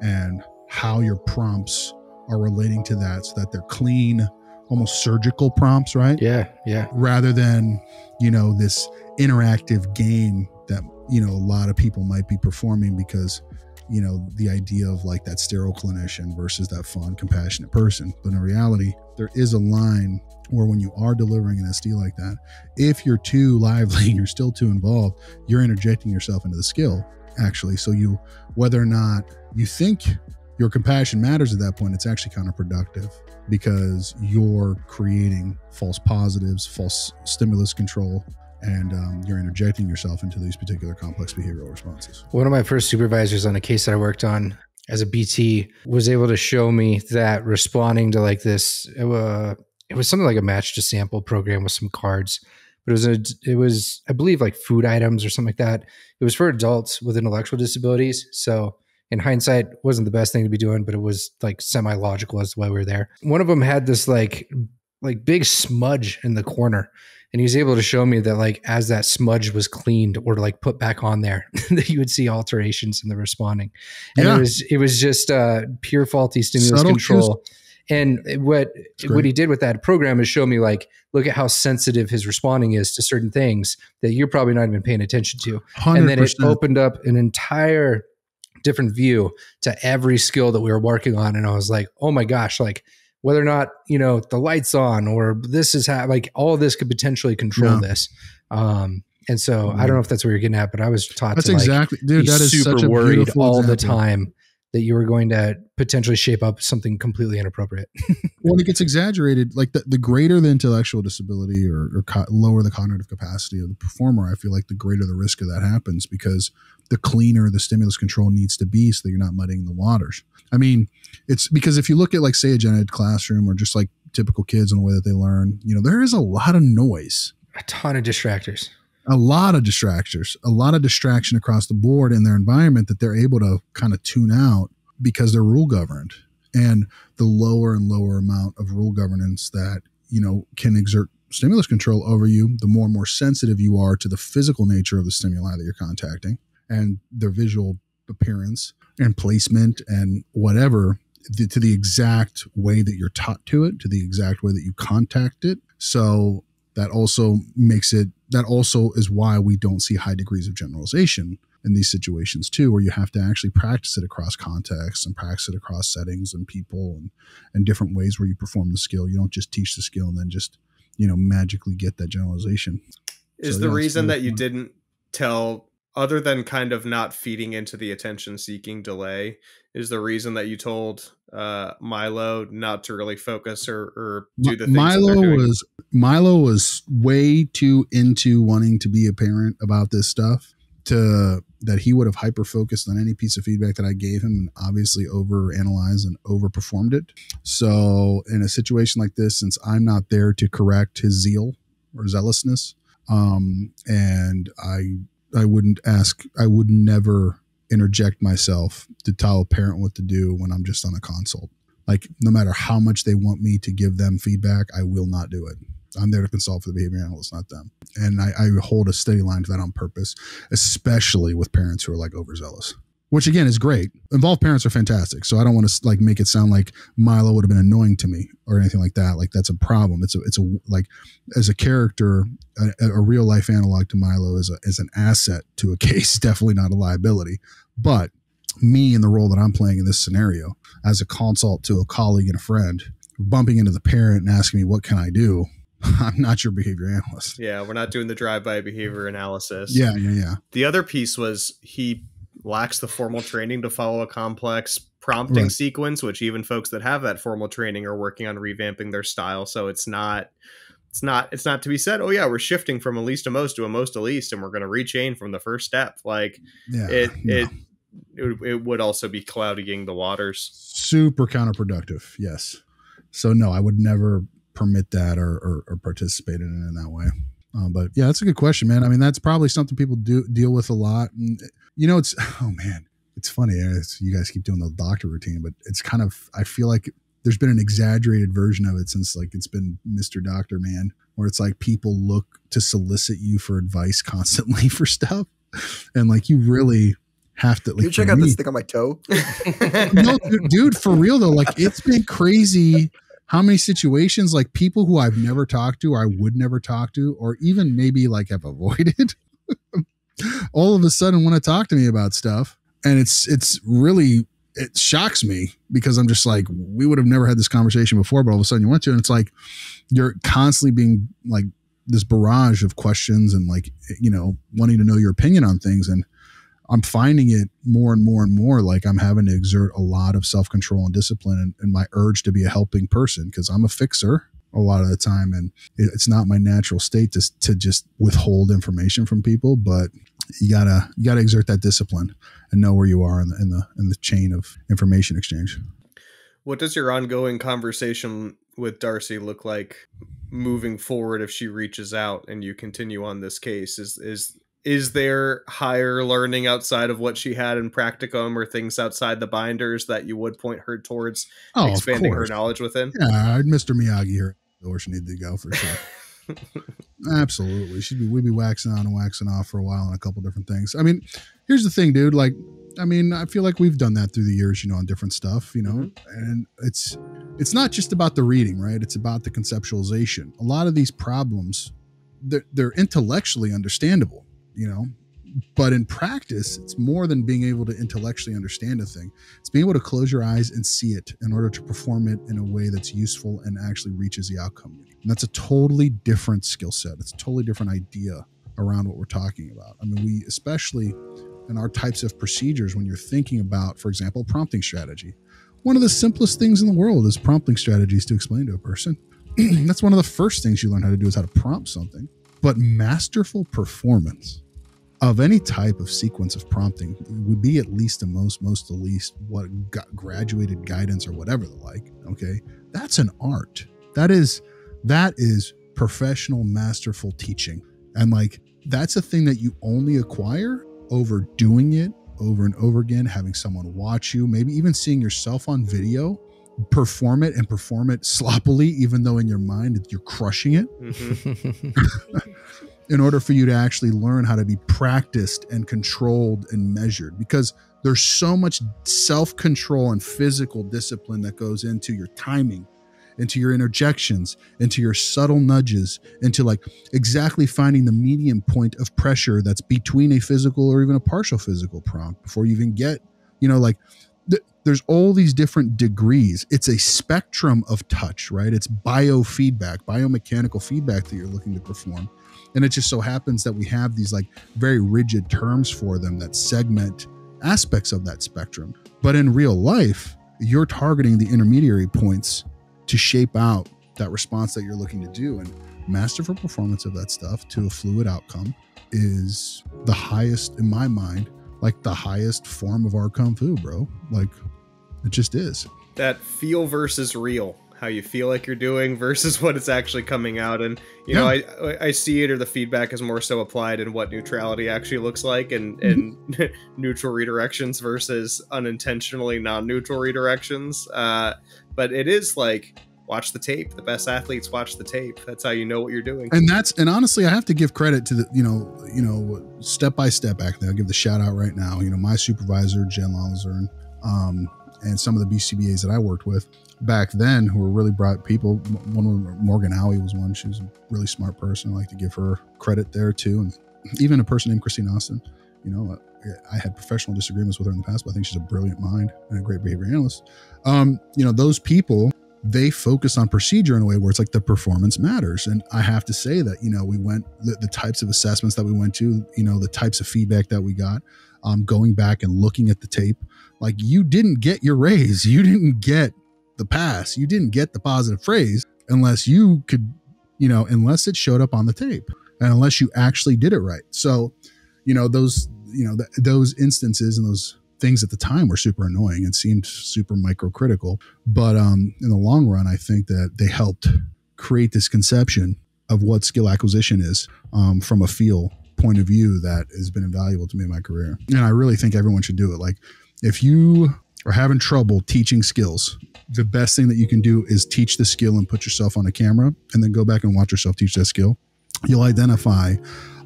and how your prompts are relating to that, so that they're clean, almost surgical prompts, right? Yeah, yeah. Rather than, you know, this interactive game that, you know, a lot of people might be performing because, you know, the idea of like that sterile clinician versus that fond, compassionate person. But in reality, there is a line where when you are delivering an SD like that, if you're too lively and you're still too involved, you're interjecting yourself into the skill actually. So you, whether or not you think your compassion matters at that point, it's actually counterproductive, because you're creating false positives, false stimulus control, and you're interjecting yourself into these particular complex behavioral responses. One of my first supervisors on a case that I worked on as a BT was able to show me that responding to like this, it was something like a match to sample program with some cards, but it was I believe like food items or something like that. It was for adults with intellectual disabilities. So in hindsight, wasn't the best thing to be doing, but it was like semi-logical as to why we were there. One of them had this like big smudge in the corner. And he was able to show me that like as that smudge was cleaned or like put back on there, that you would see alterations in the responding. And yeah. it was just pure faulty stimulus control. And what he did with that program is show me like, look at how sensitive his responding is to certain things that you're probably not even paying attention to. 100%. And then it opened up an entire different view to every skill that we were working on. And I was like, oh my gosh, like whether or not, you know, the light's on or this is how, like all this could potentially control this. And so I don't know if that's what you're getting at, but I was taught that's to like, exactly, dude, be that is super such a worried all example. The time that you were going to potentially shape up something completely inappropriate. When it gets exaggerated, like the greater the intellectual disability or lower the cognitive capacity of the performer, I feel like the greater the risk of that happens because the cleaner the stimulus control needs to be so that you're not muddying the waters. I mean, it's because if you look at like, say, a gen ed classroom or just like typical kids and the way that they learn, you know, there is a lot of noise. A ton of distractors. A lot of distractors, a lot of distraction across the board in their environment that they're able to kind of tune out because they're rule governed. And the lower and lower amount of rule governance that, you know, can exert stimulus control over you, the more and more sensitive you are to the physical nature of the stimuli that you're contacting and their visual appearance and placement and whatever, to the exact way that you're taught to it, to the exact way that you contact it. So that also makes it, that also is why we don't see high degrees of generalization in these situations too, where you have to actually practice it across contexts and practice it across settings and people and different ways where you perform the skill. You don't just teach the skill and then just, you know, magically get that generalization. Is so, the reason that you didn't tell, other than kind of not feeding into the attention seeking delay, is the reason that you told Milo not to really focus or do the things Milo that doing? Milo was way too into wanting to be a parent about this stuff to that he would have hyper focused on any piece of feedback that I gave him and obviously over analyzed and overperformed it. So in a situation like this, since I'm not there to correct his zeal or zealousness, and I wouldn't ask, I would never interject myself to tell a parent what to do when I'm just on a consult. Like no matter how much they want me to give them feedback, I will not do it. I'm there to consult for the behavior analyst, not them. And I hold a steady line to that on purpose, especially with parents who are like overzealous, which again is great. Involved parents are fantastic. So I don't want to like make it sound like Milo would have been annoying to me or anything like that. Like that's a problem. It's a like as a character, a real life analog to Milo is an asset to a case, definitely not a liability. But me in the role that I'm playing in this scenario as a consult to a colleague and a friend bumping into the parent and asking me, what can I do? I'm not your behavior analyst. Yeah. We're not doing the drive-by behavior analysis. Yeah. Yeah. Yeah. The other piece was he lacks the formal training to follow a complex prompting sequence, which even folks that have that formal training are working on revamping their style. So it's not to be said, oh yeah, we're shifting from a least to most least, and we're going to rechain from the first step. Like it would also be clouding the waters. Super counterproductive. Yes. So no, I would never permit that or participate in it in that way. But yeah, that's a good question, man. I mean, that's probably something people deal with a lot. And you know, it's, oh man, it's funny. You guys keep doing the doctor routine, but it's kind of, I feel like there's been an exaggerated version of it since like, it's been Mr. Doctor Man, where it's like people look to solicit you for advice constantly for stuff. And like, you really have to, like, can you check out this thing on my toe? No, dude, for real though. Like it's been crazy. How many situations like people who I've never talked to, or I would never talk to, or even maybe like have avoided all of a sudden want to talk to me about stuff. And it's really, it shocks me because I'm just like, we would have never had this conversation before, but all of a sudden you want to, and it's like, you're constantly being like this barrage of questions and like, you know, wanting to know your opinion on things. And I'm finding it more and more and more like I'm having to exert a lot of self-control and discipline and my urge to be a helping person because I'm a fixer a lot of the time. And it's not my natural state to just withhold information from people, but you gotta exert that discipline and know where you are in the chain of information exchange. What does your ongoing conversation with Darcy look like moving forward? If she reaches out and you continue on this case, is there higher learning outside of what she had in practicum, or things outside the binders that you would point her towards expanding her knowledge within? Yeah, Mr. Miyagi here, where she needed to go for sure. Absolutely. We'd be waxing on and waxing off for a while on a couple different things. I mean, here's the thing, dude. Like, I mean, I feel like we've done that through the years, you know, on different stuff, you know, and it's not just about the reading, right? It's about the conceptualization. A lot of these problems, they're intellectually understandable, you know, but in practice, it's more than being able to intellectually understand a thing. It's being able to close your eyes and see it in order to perform it in a way that's useful and actually reaches the outcome. And that's a totally different skill set. It's a totally different idea around what we're talking about. I mean, we, especially in our types of procedures, when you're thinking about, for example, prompting strategy, one of the simplest things in the world is prompting strategies to explain to a person. That's one of the first things you learn how to do, is how to prompt something. But masterful performance of any type of sequence of prompting would be at least the most the least what got graduated guidance or whatever the like. Okay. That's an art. That is professional, masterful teaching. And like, that's a thing that you only acquire over doing it over and over again, having someone watch you, maybe even seeing yourself on video perform it, and perform it sloppily, even though in your mind you're crushing it, in order for you to actually learn how to be practiced and controlled and measured, because there's so much self-control and physical discipline that goes into your timing, into your interjections, into your subtle nudges, into like exactly finding the medium point of pressure that's between a physical or even a partial physical prompt before you even get, you know, like there's all these different degrees. It's a spectrum of touch, right? It's biofeedback, biomechanical feedback that you're looking to perform. And it just so happens that we have these like very rigid terms for them that segment aspects of that spectrum. But in real life, you're targeting the intermediary points to shape out that response that you're looking to do. And masterful performance of that stuff to a fluid outcome is the highest, in my mind, like the highest form of our Kung Fu, bro. Like, it just is. That feel versus real, how you feel like you're doing versus what it's actually coming out. And, you know, I see it, or the feedback is more so applied in what neutrality actually looks like, and neutral redirections versus unintentionally non-neutral redirections. But it is like, watch the tape. The best athletes watch the tape. That's how you know what you're doing. And honestly, I have to give credit to the, step-by-step acting. I'll give the shout out right now. You know, my supervisor, Jen Lonson, and some of the BCBAs that I worked with back then who were really bright people. One of them, Morgan Howey, was one. She was a really smart person. I like to give her credit there too. And even a person named Christine Austin, you know, I had professional disagreements with her in the past, but I think she's a brilliant mind and a great behavior analyst. You know, those people, they focus on procedure in a way where it's like the performance matters. And I have to say that, you know, we went, the types of assessments that we went to, you know, the types of feedback that we got, going back and looking at the tape, like, you didn't get your raise. You didn't get the pass. You didn't get the positive phrase unless you could, you know, unless it showed up on the tape and unless you actually did it right. So, you know, those instances and those things at the time were super annoying and seemed super microcritical. But in the long run, I think that they helped create this conception of what skill acquisition is from a feel point of view that has been invaluable to me in my career. And I really think everyone should do it. Like, if you are having trouble teaching skills, the best thing that you can do is teach the skill and put yourself on a camera and then go back and watch yourself teach that skill. You'll identify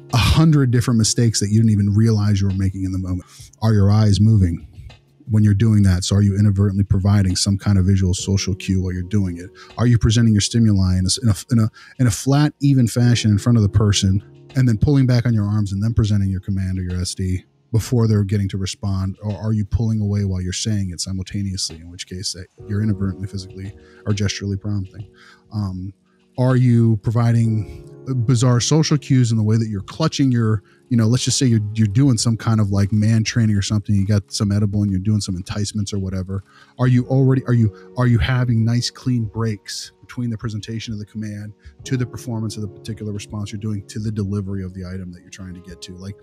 100 different mistakes that you didn't even realize you were making in the moment. Are your eyes moving when you're doing that? So are you inadvertently providing some kind of visual social cue while you're doing it? Are you presenting your stimuli in a flat, even fashion in front of the person and then pulling back on your arms and then presenting your command or your SD before they're getting to respond? Or are you pulling away while you're saying it simultaneously, in which case that you're inadvertently physically or gesturally prompting? Are you providing bizarre social cues in the way that you're clutching your, you know, let's just say you're doing some kind of like man training or something. You got some edible and you're doing some enticements or whatever. Are you having nice clean breaks between the presentation of the command to the performance of the particular response you're doing to the delivery of the item that you're trying to get to? Like,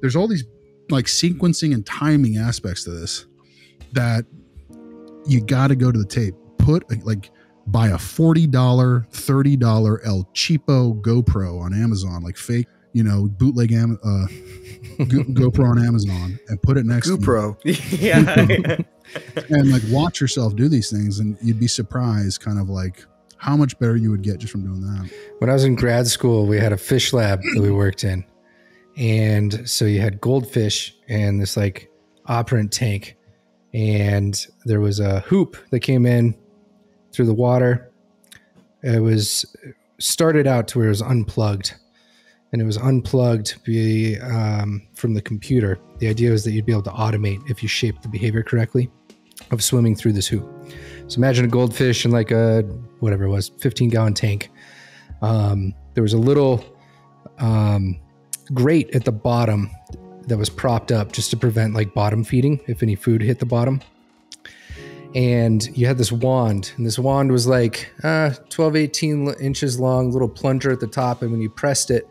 there's all these like sequencing and timing aspects to this that you got to go to the tape. Buy a $40, $30 El Cheapo GoPro on Amazon, like fake, you know, bootleg GoPro on Amazon, and put it next to GoPro. Yeah. And like watch yourself do these things, and you'd be surprised kind of like how much better you would get just from doing that. When I was in grad school, we had a fish lab that we worked in. And so you had goldfish and this like operant tank, and there was a hoop that came in through the water. It was started out to where it was unplugged, and it was unplugged to be from the computer. The idea was that you'd be able to automate if you shaped the behavior correctly of swimming through this hoop. So imagine a goldfish in like a, whatever it was, 15-gallon tank. There was a little grate at the bottom that was propped up just to prevent like bottom feeding if any food hit the bottom. And you had this wand, and this wand was like 12, 18 inches long, little plunger at the top. And when you pressed it,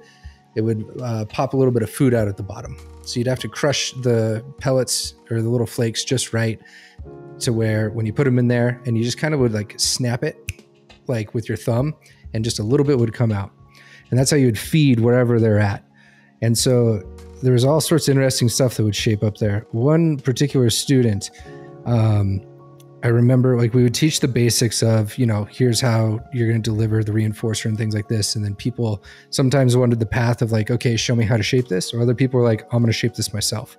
it would pop a little bit of food out at the bottom. So you'd have to crush the pellets or the little flakes just right to where when you put them in there, and you just kind of would like snap it like with your thumb, and just a little bit would come out. And that's how you would feed wherever they're at. And so there was all sorts of interesting stuff that would shape up there. One particular student, I remember like we would teach the basics of, you know, here's how you're going to deliver the reinforcer and things like this. And then people sometimes wanted the path of like, okay, show me how to shape this. Or other people were like, I'm going to shape this myself.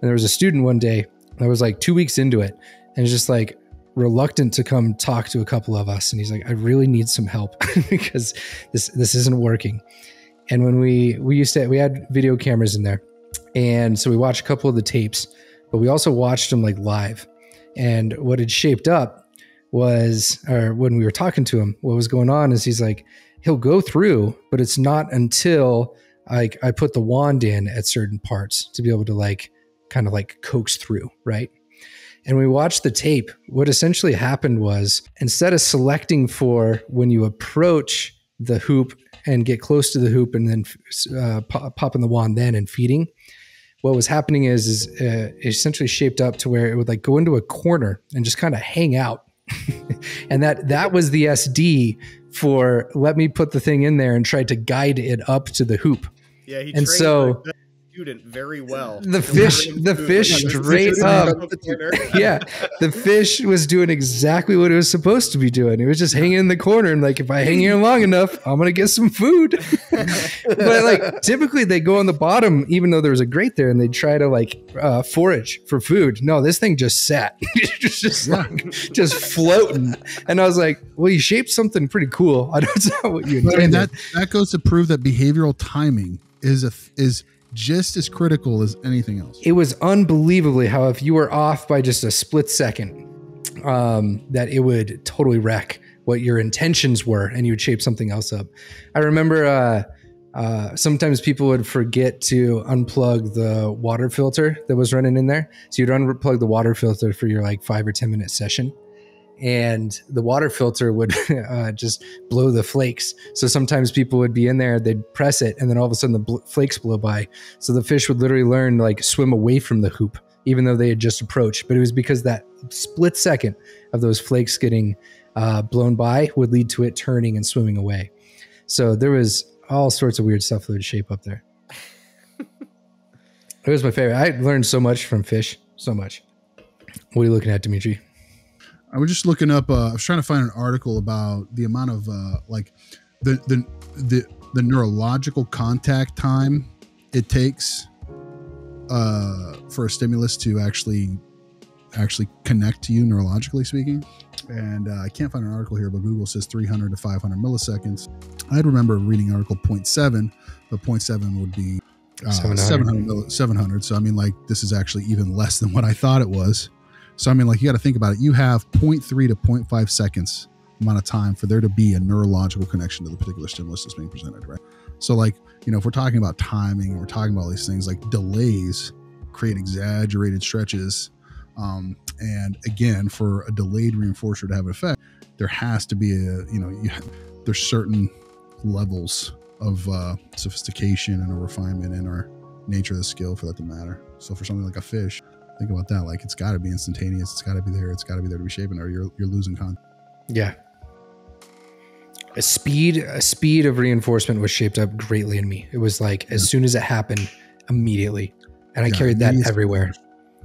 And there was a student one day that was like 2 weeks into it and was just like reluctant to come talk to a couple of us. And he's like, I really need some help because this isn't working. And when we had video cameras in there. And so we watched a couple of the tapes, but we also watched them like live. And what had shaped up was, or when we were talking to him, what was going on is he's like, he'll go through, but it's not until like I put the wand in at certain parts to be able to like, kind of like coax through, right? And we watched the tape. What essentially happened was, instead of selecting for when you approach the hoop and get close to the hoop and then popping the wand then and feeding, what was happening is essentially shaped up to where it would like go into a corner and just kind of hang out. And that was the SD for, let me put the thing in there and try to guide it up to the hoop. Yeah, he and so that student very well. The fish straight up. Yeah, the fish was doing exactly what it was supposed to be doing. It was just hanging in the corner, and like, if I hang here long enough, I'm gonna get some food. But like typically they go on the bottom, even though there was a grate there, and they try to like forage for food. No, this thing just sat, just like just floating. And I was like, well, you shaped something pretty cool. I don't know what you intended. And that goes to prove that behavioral timing is just as critical as anything else. It was unbelievably how if you were off by just a split second, that it would totally wreck what your intentions were, and you would shape something else up. I remember sometimes people would forget to unplug the water filter that was running in there. So you'd unplug the water filter for your like 5 or 10 minute session, and the water filter would just blow the flakes. So sometimes people would be in there, they'd press it, and then all of a sudden the flakes blow by. So the fish would literally learn to like swim away from the hoop, even though they had just approached. But it was because that split second of those flakes getting blown by would lead to it turning and swimming away. So there was all sorts of weird stuff that would shape up there. It was my favorite. I learned so much from fish, so much. What are you looking at, Dimitri? I was just looking up, I was trying to find an article about the amount of like the neurological contact time it takes for a stimulus to actually connect to you, neurologically speaking. And I can't find an article here, but Google says 300 to 500 milliseconds. I remember reading article 0.7, but 0.7 would be 700. So I mean, like, this is actually even less than what I thought it was. So I mean, like, you got to think about it. You have 0.3 to 0.5 seconds amount of time for there to be a neurological connection to the particular stimulus that's being presented, right? So like, you know, if we're talking about timing, we're talking about all these things, like delays create exaggerated stretches. And again, for a delayed reinforcer to have an effect, there has to be a, you know, there's certain levels of sophistication and a refinement in our nature of the skill for that to matter. So for something like a fish, think about that. Like, it's got to be instantaneous. It's got to be there. It's got to be there to be shaping, or you're losing content. Yeah. A speed of reinforcement was shaped up greatly in me. It was like, as soon as it happened, immediately. And I carried that everywhere.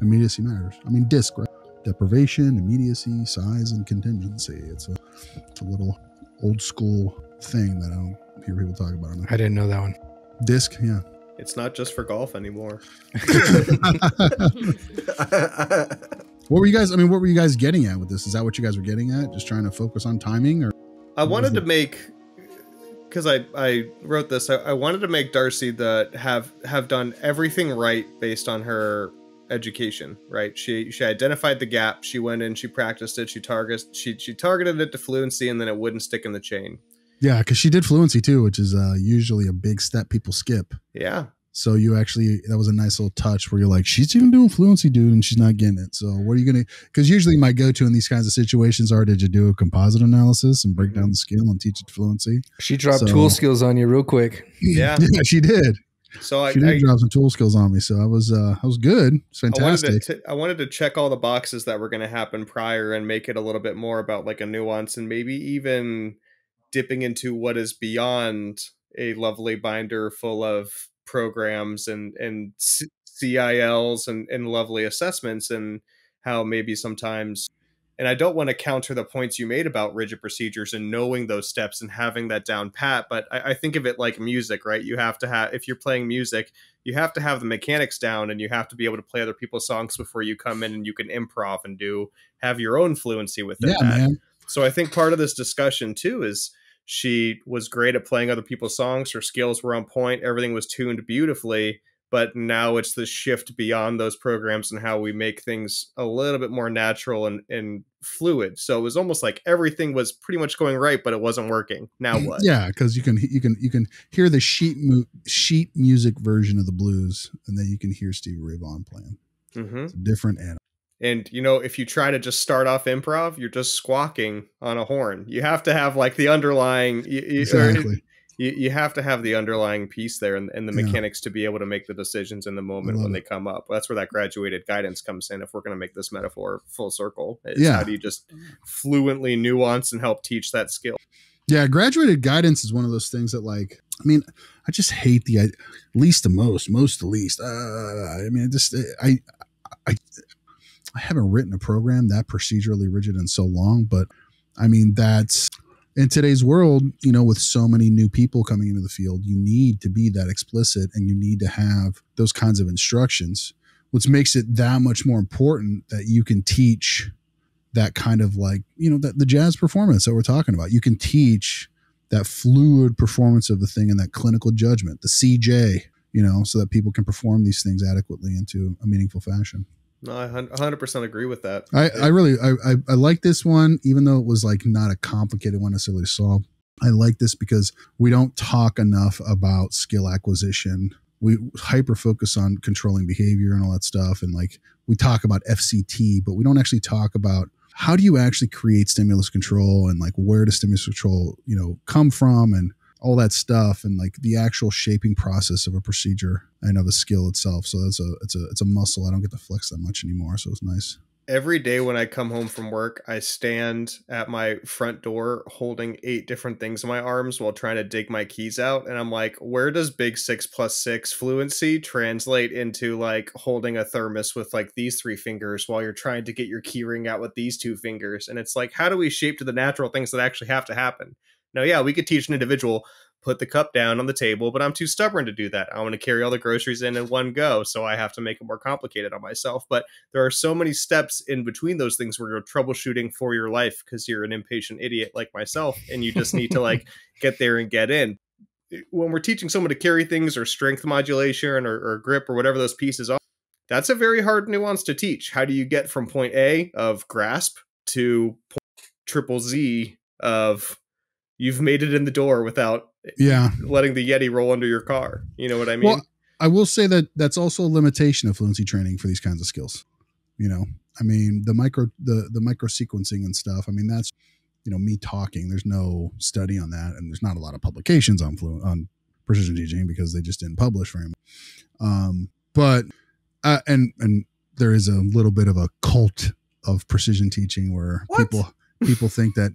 Immediacy matters. I mean, DISC, right? Deprivation, immediacy, size, and contingency. It's a little old school thing that I don't hear people talk about enough. I didn't know that one. DISC, yeah. It's not just for golf anymore. What were you guys, I mean, what were you guys getting at with this? Is that what you guys were getting at? Just trying to focus on timing? Or I wanted to make, because I wrote this, I wanted to make Darcy that have done everything right based on her education, right? She identified the gap. She went in, she practiced it. She targeted it to fluency, and then it wouldn't stick in the chain. Yeah, because she did fluency too, which is usually a big step people skip. Yeah. So you actually, that was a nice little touch where you're like, she's even doing fluency, dude, and she's not getting it. So what are you going to, because usually my go-to in these kinds of situations are, did you do a composite analysis and break down the skill and teach it fluency? She dropped tool skills on you real quick. Yeah. Yeah, she did. So she did drop some tool skills on me. So I was good. It's fantastic. I wanted to check all the boxes that were going to happen prior and make it a little bit more about like a nuance, and maybe even dipping into what is beyond a lovely binder full of programs and CILs and lovely assessments, and how maybe sometimes, and I don't want to counter the points you made about rigid procedures and knowing those steps and having that down pat, but I think of it like music, right? You have to have, if you're playing music, you have to have the mechanics down, and you have to be able to play other people's songs before you come in, and you can improv and have your own fluency with it. Yeah, man. So I think part of this discussion too is, she was great at playing other people's songs. Her skills were on point. Everything was tuned beautifully. But now it's the shift beyond those programs and how we make things a little bit more natural and fluid. So it was almost like everything was pretty much going right, but it wasn't working. Now what? Yeah, because you can hear the sheet music version of the blues, and then you can hear Stevie Ray Vaughan playing. Mm-hmm. It's a different animal. And, you know, if you try to just start off improv, you're just squawking on a horn. You have to have like the underlying, exactly. You have to have the underlying piece there and the mechanics to be able to make the decisions in the moment when they come up. That's where that graduated guidance comes in. If we're going to make this metaphor full circle, how do you just fluently nuance and help teach that skill? Yeah. Graduated guidance is one of those things that, like, I mean, I just hate the least to most, most to least. I mean, I haven't written a program that procedurally rigid in so long, but I mean, that's in today's world, you know, with so many new people coming into the field, you need to be that explicit and you need to have those kinds of instructions, which makes it that much more important that you can teach that kind of, like, you know, that the jazz performance that we're talking about, you can teach that fluid performance of the thing and that clinical judgment, the CJ, you know, so that people can perform these things adequately into a meaningful fashion. No, I 100% agree with that. I like this one, even though it was like not a complicated one necessarily to solve. I like this because we don't talk enough about skill acquisition. We hyper focus on controlling behavior and all that stuff. And like, we talk about FCT, but we don't actually talk about how do you actually create stimulus control, and like, where does stimulus control, you know, come from, and all that stuff, and like the actual shaping process of a procedure and of a skill itself. So that's it's a muscle. I don't get to flex that much anymore. So it's nice. Every day when I come home from work, I stand at my front door holding 8 different things in my arms while trying to dig my keys out. And I'm like, where does big 6 plus 6 fluency translate into like holding a thermos with like these 3 fingers while you're trying to get your key ring out with these 2 fingers? And it's like, how do we shape to the natural things that actually have to happen? Now, yeah, we could teach an individual, put the cup down on the table, but I'm too stubborn to do that. I want to carry all the groceries in one go, so I have to make it more complicated on myself. But there are so many steps in between those things where you're troubleshooting for your life because you're an impatient idiot like myself, and you just need to like get there and get in. When we're teaching someone to carry things or strength modulation or grip or whatever those pieces are, that's a very hard nuance to teach. How do you get from point A of grasp to point triple Z of you've made it in the door without letting the Yeti roll under your car. You know what I mean? Well, I will say that that's also a limitation of fluency training for these kinds of skills. You know, I mean, the micro sequencing and stuff. I mean, that's, you know, me talking. There's no study on that. And there's not a lot of publications on precision teaching because they just didn't publish very much. But there is a little bit of a cult of precision teaching where people think that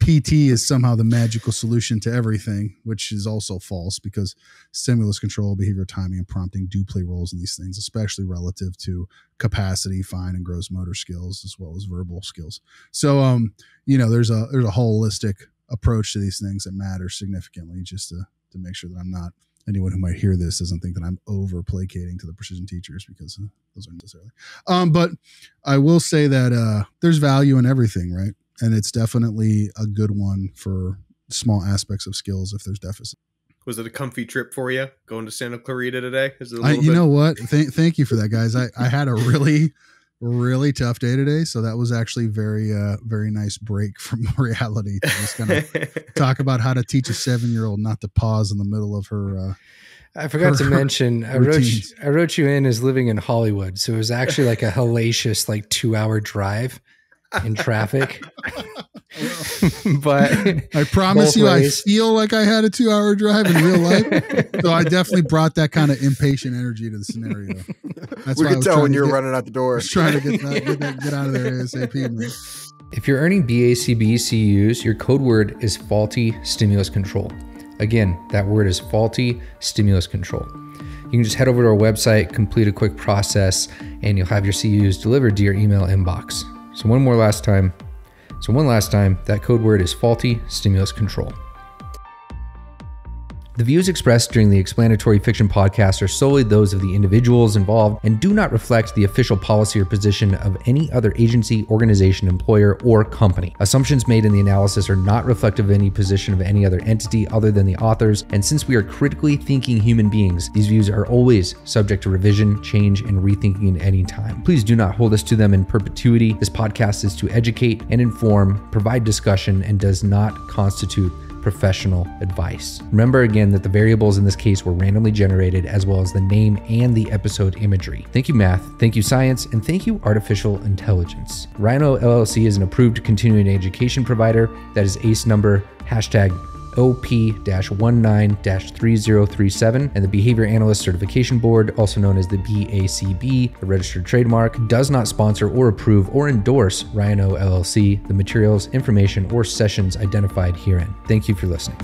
PT is somehow the magical solution to everything, which is also false because stimulus control, behavior timing, and prompting do play roles in these things, especially relative to capacity, fine and gross motor skills, as well as verbal skills. So, you know, there's a holistic approach to these things that matters significantly, just to make sure that I'm not, anyone who might hear this doesn't think that I'm over placating to the precision teachers, because those aren't necessarily. But I will say that there's value in everything, right? And it's definitely a good one for small aspects of skills if there's deficit. Was it a comfy trip for you going to Santa Clarita today? Is it know what? Thank you for that, guys. I had a really, really tough day today. So that was actually very, very nice break from reality to just kind of talk about how to teach a 7-year-old not to pause in the middle of her. I forgot to mention, I wrote you in as living in Hollywood. So it was actually like a hellacious, like 2-hour drive in traffic. But I promise you, I feel like I had a 2-hour drive in real life. So I definitely brought that kind of impatient energy to the scenario. That's we could tell when you're running out the door. I was trying to get out of there ASAP. Man. If you're earning BACB CUs, your code word is faulty stimulus control. Again, that word is faulty stimulus control. You can just head over to our website, complete a quick process, and you'll have your CUs delivered to your email inbox. So one last time, that code word is faulty stimulus control. The views expressed during the Explanatory Fiction podcast are solely those of the individuals involved and do not reflect the official policy or position of any other agency, organization, employer, or company. Assumptions made in the analysis are not reflective of any position of any other entity other than the authors, and since we are critically thinking human beings, these views are always subject to revision, change, and rethinking at any time. Please do not hold us to them in perpetuity. This podcast is to educate and inform, provide discussion, and does not constitute professional advice. Remember again that the variables in this case were randomly generated, as well as the name and the episode imagery. Thank you, math. Thank you, science. And thank you, artificial intelligence. Rhino LLC is an approved continuing education provider. That is ACE number # OP-19-3037, and the Behavior Analyst Certification Board, also known as the BACB, a registered trademark, does not sponsor or approve or endorse Rhino LLC, the materials, information, or sessions identified herein. Thank you for listening.